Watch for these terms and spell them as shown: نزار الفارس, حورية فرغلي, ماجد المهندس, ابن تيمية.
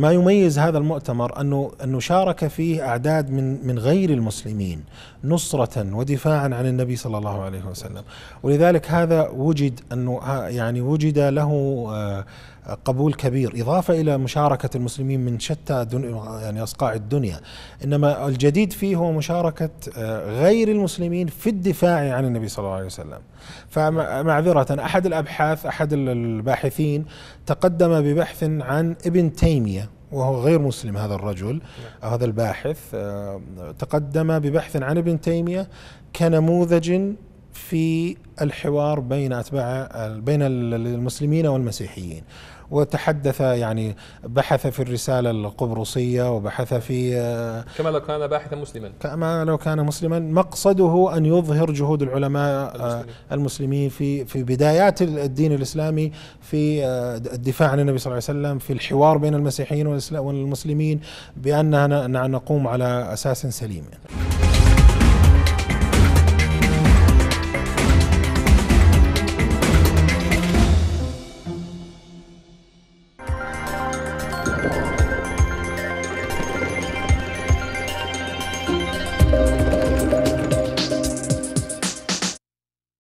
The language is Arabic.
ما يميز هذا المؤتمر أنه شارك فيه أعداد من غير المسلمين نصرة ودفاعا عن النبي صلى الله عليه وسلم، ولذلك هذا وجد أنه يعني وجد له قبول كبير، إضافة إلى مشاركة المسلمين من شتى يعني أصقاع الدنيا. إنما الجديد فيه هو مشاركة غير المسلمين في الدفاع عن النبي صلى الله عليه وسلم. فمعذرة، أحد الأبحاث، أحد الباحثين تقدم ببحث عن ابن تيمية، وهو غير مسلم هذا الرجل، هذا الباحث تقدم ببحث عن ابن تيمية كنموذج في الحوار بين المسلمين والمسيحيين، وتحدث يعني بحث في الرسالة القبرصية، وبحث في كما لو كان باحثا مسلما، كما لو كان مسلما، مقصده أن يظهر جهود العلماء المسلمين في بدايات الدين الإسلامي في الدفاع عن النبي صلى الله عليه وسلم، في الحوار بين المسيحيين والمسلمين بأننا نقوم على أساس سليم.